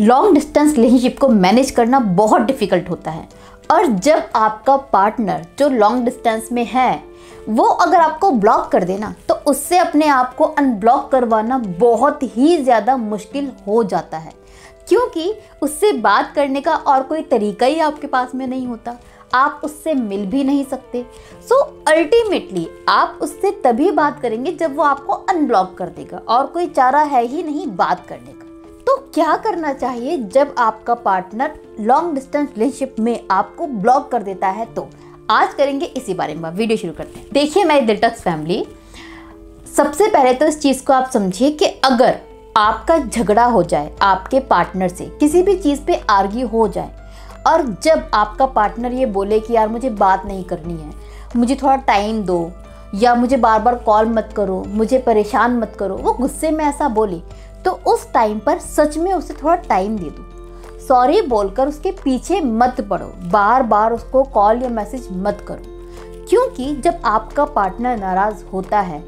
Long distance relationship को manage करना बहुत डिफ़िकल्ट होता है। और जब आपका पार्टनर जो लॉन्ग डिस्टेंस में है वो अगर आपको ब्लॉक कर देना तो उससे अपने आप को अनब्लॉक करवाना बहुत ही ज़्यादा मुश्किल हो जाता है, क्योंकि उससे बात करने का और कोई तरीका ही आपके पास में नहीं होता, आप उससे मिल भी नहीं सकते। सो अल्टीमेटली आप उससे तभी बात करेंगे जब वो आपको अनब्लॉक कर देगा और कोई चारा है ही नहीं बात करने का। तो क्या करना चाहिए जब आपका पार्टनर लॉन्ग डिस्टेंस रिलेशनशिप में आपको ब्लॉक कर देता है? तो आज करेंगे इसी बारे में, वीडियो शुरू करते हैं। देखिए मेरी दिलटक्स फैमिली, सबसे पहले तो इस चीज़ को आप समझिए कि अगर आपका झगड़ा हो जाए आपके पार्टनर से, किसी भी चीज़ पे आर्ग्यू हो जाए और जब आपका पार्टनर ये बोले कि यार मुझे बात नहीं करनी है, मुझे थोड़ा टाइम दो, या मुझे बार बार कॉल मत करो, मुझे परेशान मत करो, वो गुस्से में ऐसा बोले, तो उस टाइम पर सच में उसे थोड़ा टाइम दे दो। सॉरी बोलकर उसके पीछे मत पड़ो, बार बार उसको कॉल या मैसेज मत करो, क्योंकि जब आपका पार्टनर नाराज़ होता है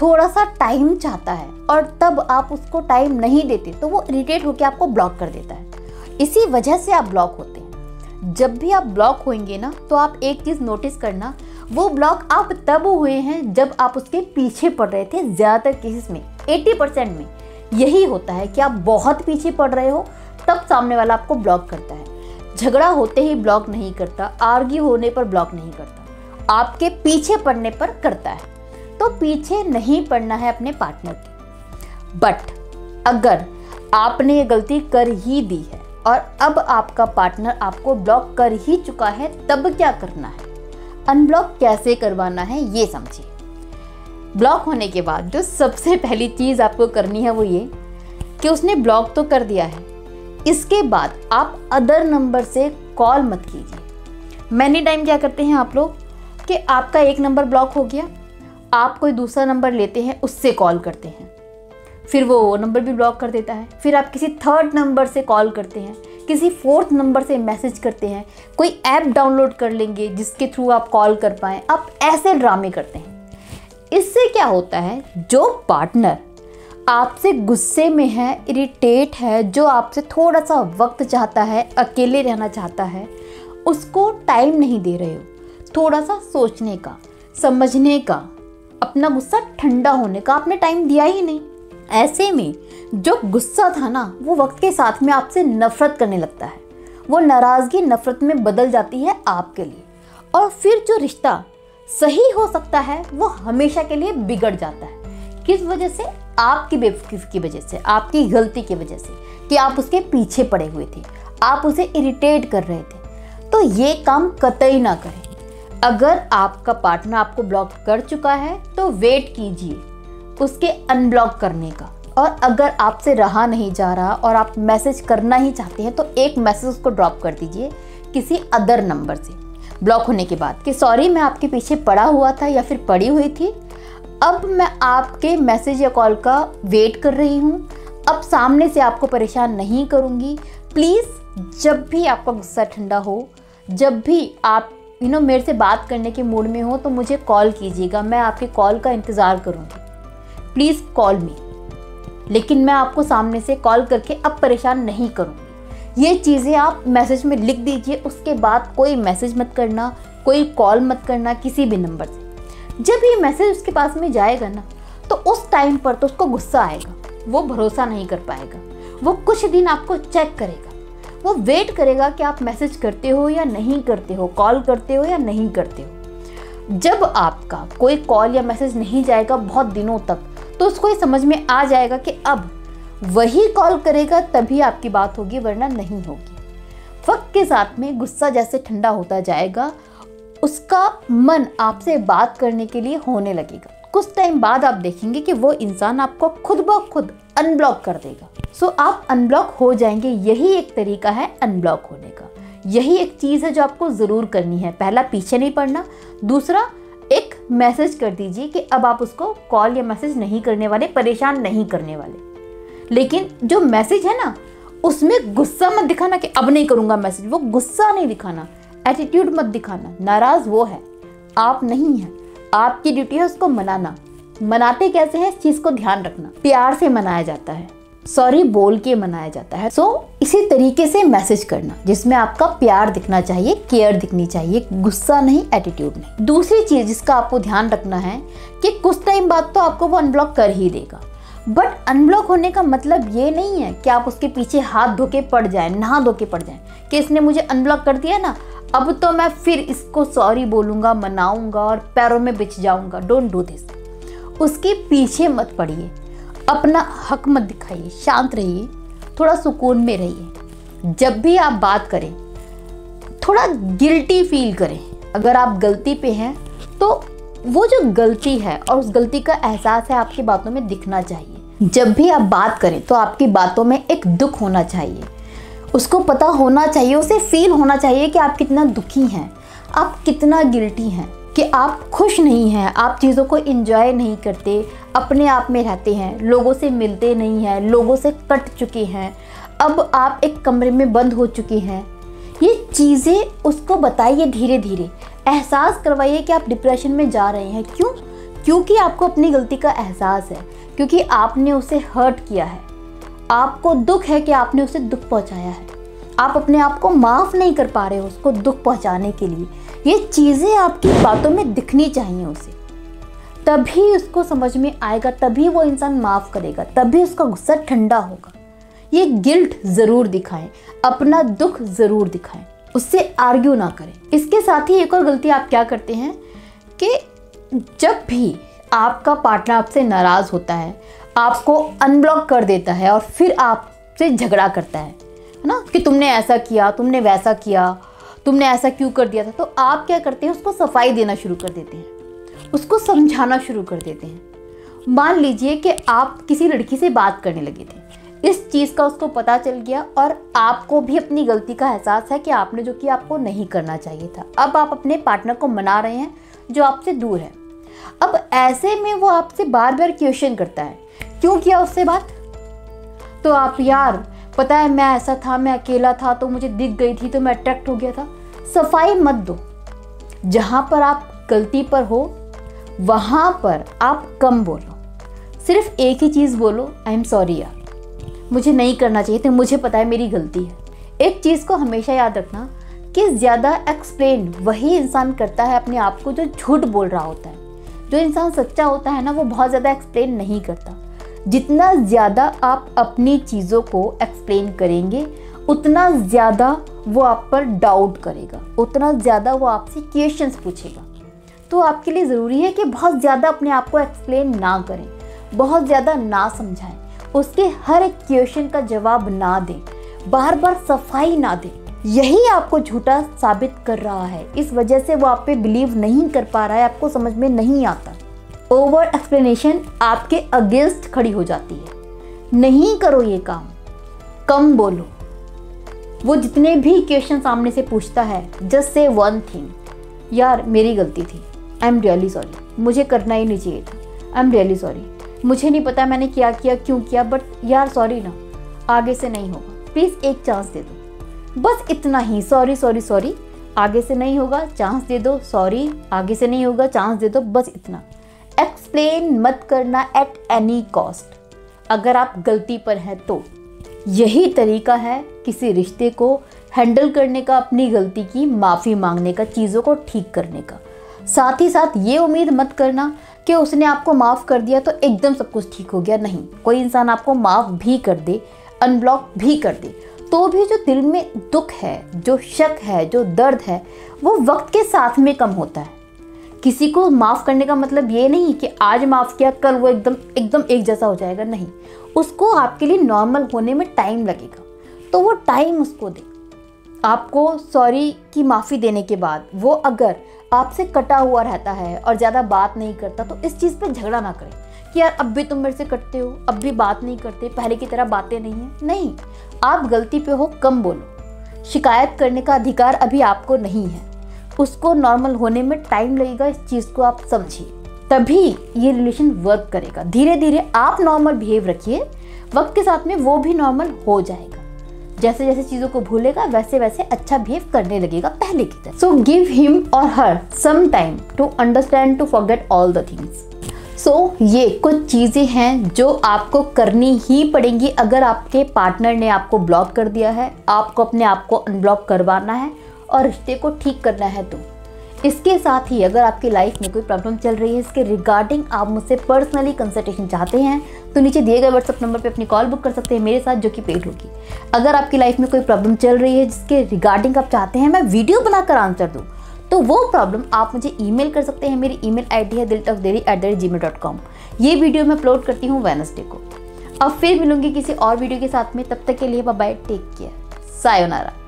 थोड़ा सा टाइम चाहता है और तब आप उसको टाइम नहीं देते तो वो इरिटेट होकर आपको ब्लॉक कर देता है। इसी वजह से आप ब्लॉक होते हैं। जब भी आप ब्लॉक होंगे ना तो आप एक चीज़ नोटिस करना, वो ब्लॉक आप तब हुए हैं जब आप उसके पीछे पड़ रहे थे। ज़्यादातर केसेस में 80% में यही होता है कि आप बहुत पीछे पड़ रहे हो तब सामने वाला आपको ब्लॉक करता है। झगड़ा होते ही ब्लॉक नहीं करता, आर्ग्यू होने पर ब्लॉक नहीं करता, आपके पीछे पड़ने पर करता है। तो पीछे नहीं पड़ना है अपने पार्टनर के। बट अगर आपने ये गलती कर ही दी है और अब आपका पार्टनर आपको ब्लॉक कर ही चुका है, तब क्या करना है, अनब्लॉक कैसे करवाना है, ये समझिए। ब्लॉक होने के बाद जो सबसे पहली चीज़ आपको करनी है वो ये कि उसने ब्लॉक तो कर दिया है, इसके बाद आप अदर नंबर से कॉल मत कीजिए। मैनी टाइम क्या करते हैं आप लोग कि आपका एक नंबर ब्लॉक हो गया, आप कोई दूसरा नंबर लेते हैं, उससे कॉल करते हैं, फिर वो नंबर भी ब्लॉक कर देता है, फिर आप किसी थर्ड नंबर से कॉल करते हैं, किसी फोर्थ नंबर से मैसेज करते हैं, कोई ऐप डाउनलोड कर लेंगे जिसके थ्रू आप कॉल कर पाएँ, आप ऐसे ड्रामे करते हैं। इससे क्या होता है, जो पार्टनर आपसे गुस्से में है, इरिटेट है, जो आपसे थोड़ा सा वक्त चाहता है, अकेले रहना चाहता है, उसको टाइम नहीं दे रहे हो थोड़ा सा सोचने का, समझने का, अपना गुस्सा ठंडा होने का आपने टाइम दिया ही नहीं। ऐसे में जो गुस्सा था ना वो वक्त के साथ में आपसे नफरत करने लगता है, वो नाराज़गी नफरत में बदल जाती है आपके लिए, और फिर जो रिश्ता सही हो सकता है वो हमेशा के लिए बिगड़ जाता है। किस वजह से? आपकी बेवकूफ़ी की वजह से, आपकी गलती की वजह से कि आप उसके पीछे पड़े हुए थे, आप उसे इरिटेट कर रहे थे। तो ये काम कतई ना करें। अगर आपका पार्टनर आपको ब्लॉक कर चुका है तो वेट कीजिए उसके अनब्लॉक करने का, और अगर आपसे रहा नहीं जा रहा और आप मैसेज करना ही चाहते हैं तो एक मैसेज उसको ड्रॉप कर दीजिए किसी अदर नंबर से ब्लॉक होने के बाद कि सॉरी मैं आपके पीछे पड़ा हुआ था या फिर पड़ी हुई थी, अब मैं आपके मैसेज या कॉल का वेट कर रही हूँ, अब सामने से आपको परेशान नहीं करूँगी, प्लीज़ जब भी आपका गुस्सा ठंडा हो, जब भी आप मेरे से बात करने के मूड में हो तो मुझे कॉल कीजिएगा, मैं आपके कॉल का इंतज़ार करूँगी, प्लीज़ कॉल मी, लेकिन मैं आपको सामने से कॉल करके अब परेशान नहीं करूँगी। ये चीज़ें आप मैसेज में लिख दीजिए, उसके बाद कोई मैसेज मत करना, कोई कॉल मत करना किसी भी नंबर से। जब ये मैसेज उसके पास में जाएगा ना तो उस टाइम पर तो उसको गुस्सा आएगा, वो भरोसा नहीं कर पाएगा, वो कुछ दिन आपको चेक करेगा, वो वेट करेगा कि आप मैसेज करते हो या नहीं करते हो, कॉल करते हो या नहीं करते हो। जब आपका कोई कॉल या मैसेज नहीं जाएगा बहुत दिनों तक तो उसको ये समझ में आ जाएगा कि अब वही कॉल करेगा तभी आपकी बात होगी, वरना नहीं होगी। वक्त के साथ में गुस्सा जैसे ठंडा होता जाएगा, उसका मन आपसे बात करने के लिए होने लगेगा। कुछ टाइम बाद आप देखेंगे कि वो इंसान आपको खुद ब खुद अनब्लॉक कर देगा। सो आप अनब्लॉक हो जाएंगे। यही एक तरीका है अनब्लॉक होने का, यही एक चीज़ है जो आपको ज़रूर करनी है। पहला, पीछे नहीं पड़ना। दूसरा, एक मैसेज कर दीजिए कि अब आप उसको कॉल या मैसेज नहीं करने वाले, परेशान नहीं करने वाले। लेकिन जो मैसेज है ना उसमें गुस्सा मत दिखाना कि अब नहीं करूँगा मैसेज, वो गुस्सा नहीं दिखाना, एटीट्यूड मत दिखाना। नाराज़ वो है, आप नहीं हैं। आपकी ड्यूटी है उसको मनाना। मनाते कैसे हैं इस चीज़ को ध्यान रखना। प्यार से मनाया जाता है, सॉरी बोल के मनाया जाता है। सो इसी तरीके से मैसेज करना जिसमें आपका प्यार दिखना चाहिए, केयर दिखनी चाहिए, गुस्सा नहीं, एटीट्यूड नहीं। दूसरी चीज जिसका आपको ध्यान रखना है कि कुछ टाइम बाद तो आपको वो अनब्लॉक कर ही देगा, बट अनब्लॉक होने का मतलब ये नहीं है कि आप उसके पीछे हाथ धोके पड़ जाएं, नहा धोके पड़ जाएं कि इसने मुझे अनब्लॉक कर दिया ना, अब तो मैं फिर इसको सॉरी बोलूँगा, मनाऊँगा और पैरों में बिछ जाऊँगा। Don't do this. उसके पीछे मत पड़िए, अपना हक मत दिखाइए, शांत रहिए, थोड़ा सुकून में रहिए। जब भी आप बात करें थोड़ा गिल्टी फील करें। अगर आप गलती पे हैं तो वो जो गलती है और उस गलती का एहसास है आपकी बातों में दिखना चाहिए। जब भी आप बात करें तो आपकी बातों में एक दुख होना चाहिए, उसको पता होना चाहिए, उसे फील होना चाहिए कि आप कितना दुखी हैं, आप कितना गिल्टी हैं, कि आप खुश नहीं हैं, आप चीज़ों को एंजॉय नहीं करते, अपने आप में रहते हैं, लोगों से मिलते नहीं हैं, लोगों से कट चुके हैं, अब आप एक कमरे में बंद हो चुके हैं। ये चीज़ें उसको बताइए, धीरे धीरे एहसास करवाइए कि आप डिप्रेशन में जा रहे हैं। क्यों? क्योंकि आपको अपनी गलती का एहसास है, क्योंकि आपने उसे हर्ट किया है, आपको दुख है कि आपने उसे दुख पहुंचाया है, आप अपने आप को माफ़ नहीं कर पा रहे हो उसको दुख पहुंचाने के लिए। ये चीज़ें आपकी बातों में दिखनी चाहिए उसे, तभी उसको समझ में आएगा, तभी वो इंसान माफ़ करेगा, तभी उसका गुस्सा ठंडा होगा। ये गिल्ट ज़रूर दिखाएं, अपना दुख ज़रूर दिखाएं, उससे आर्ग्यू ना करें। इसके साथ ही एक और गलती आप क्या करते हैं कि जब भी आपका पार्टनर आपसे नाराज़ होता है, आपको अनब्लॉक कर देता है और फिर आपसे झगड़ा करता है ना, कि तुमने ऐसा किया, तुमने वैसा किया, तुमने ऐसा क्यों कर दिया था, तो आप क्या करते हैं उसको सफाई देना शुरू कर देते हैं, उसको समझाना शुरू कर देते हैं। मान लीजिए कि आप किसी लड़की से बात करने लगे थे, इस चीज़ का उसको पता चल गया और आपको भी अपनी गलती का एहसास है कि आपने जो किया आपको नहीं करना चाहिए था। अब आप अपने पार्टनर को मना रहे हैं जो आपसे दूर है। अब ऐसे में वो आपसे बार बार क्वेश्चन करता है, क्यों किया उससे बात, तो आप यार पता है मैं ऐसा था, मैं अकेला था तो मुझे दिख गई थी तो मैं अट्रैक्ट हो गया था। सफाई मत दो, जहाँ पर आप गलती पर हो वहाँ पर आप कम बोलो, सिर्फ एक ही चीज़ बोलो, आई एम सॉरी यार, मुझे नहीं करना चाहिए था, मुझे पता है मेरी गलती है। एक चीज़ को हमेशा याद रखना कि ज़्यादा एक्सप्लेन वही इंसान करता है अपने आप को जो झूठ बोल रहा होता है। जो इंसान सच्चा होता है ना, वो बहुत ज़्यादा एक्सप्लेन नहीं करता। जितना ज़्यादा आप अपनी चीज़ों को एक्सप्लेन करेंगे उतना ज़्यादा वो आप पर डाउट करेगा, उतना ज़्यादा वो आपसे क्वेश्चंस पूछेगा। तो आपके लिए ज़रूरी है कि बहुत ज़्यादा अपने आप को एक्सप्लेन ना करें, बहुत ज़्यादा ना समझाएं, उसके हर एक क्वेश्चन का जवाब ना दें, बार बार सफाई ना दें। यही आपको झूठा साबित कर रहा है, इस वजह से वो आप पे बिलीव नहीं कर पा रहा है, आपको समझ में नहीं आता। ओवर एक्सप्लेनेशन आपके अगेंस्ट खड़ी हो जाती है। नहीं करो ये काम, कम बोलो। वो जितने भी क्वेश्चन सामने से पूछता है, जस्ट से वन थिंग, यार मेरी गलती थी, आई एम रियली सॉरी, मुझे करना ही नहीं चाहिए था, आई एम रियली सॉरी, मुझे नहीं पता मैंने क्या किया, क्यों किया, बट यार सॉरी ना, आगे से नहीं होगा, प्लीज़ एक चांस दे दो। बस इतना ही, सॉरी सॉरी सॉरी, आगे से नहीं होगा, चांस दे दो, सॉरी, आगे से नहीं होगा, चांस दे दो, बस इतना। एक्सप्लेन मत करना एट एनी कॉस्ट, अगर आप गलती पर हैं तो। यही तरीका है किसी रिश्ते को हैंडल करने का, अपनी गलती की माफ़ी मांगने का, चीज़ों को ठीक करने का। साथ ही साथ ये उम्मीद मत करना कि उसने आपको माफ़ कर दिया तो एकदम सब कुछ ठीक हो गया। नहीं, कोई इंसान आपको माफ़ भी कर दे, अनब्लॉक भी कर दे, तो भी जो दिल में दुख है, जो शक है, जो दर्द है, वो वक्त के साथ में कम होता है। किसी को माफ़ करने का मतलब ये नहीं कि आज माफ़ किया कल वो एकदम एक जैसा हो जाएगा, नहीं। उसको आपके लिए नॉर्मल होने में टाइम लगेगा, तो वो टाइम उसको दे। आपको सॉरी की माफ़ी देने के बाद वो अगर आपसे कटा हुआ रहता है और ज़्यादा बात नहीं करता, तो इस चीज़ पर झगड़ा ना करें कि यार अब भी तुम मेरे से कटते हो, अब भी बात नहीं करते, पहले की तरह बातें नहीं हैं। नहीं, आप गलती पे हो, कम बोलो। शिकायत करने का अधिकार अभी आपको नहीं है, उसको नॉर्मल होने में टाइम लगेगा। इस चीज़ को आप समझिए, तभी ये रिलेशन वर्क करेगा। धीरे धीरे आप नॉर्मल बिहेव रखिए, वक्त के साथ में वो भी नॉर्मल हो जाएगा। जैसे जैसे चीज़ों को भूलेगा वैसे वैसे अच्छा बिहेव करने लगेगा पहले की तरह। सो गिव हिम और her some time to understand, to forget all the things. So ये कुछ चीज़ें हैं जो आपको करनी ही पड़ेंगी। अगर आपके पार्टनर ने आपको ब्लॉक कर दिया है, आपको अपने आप को अनब्लॉक करवाना है और रिश्ते को ठीक करना है। तो इसके साथ ही अगर आपकी लाइफ में कोई प्रॉब्लम चल रही है, इसके रिगार्डिंग आप मुझसे पर्सनली कंसल्टेशन चाहते हैं तो नीचे दिए गए व्हाट्सअप नंबर पे अपनी कॉल बुक कर सकते हैं मेरे साथ, जो कि पेड होगी। अगर आपकी लाइफ में कोई प्रॉब्लम चल रही है जिसके रिगार्डिंग आप चाहते हैं मैं वीडियो बनाकर आंसर दूँ, तो वो प्रॉब्लम आप मुझे ईमेल कर सकते हैं। मेरी ईमेल आईडी है diltalksdaily@gmail.com। ये वीडियो मैं अपलोड करती हूँ वेडनेसडे को। अब फिर मिलूंगी किसी और वीडियो के साथ में, तब तक के लिए bye bye, take care, sayonara.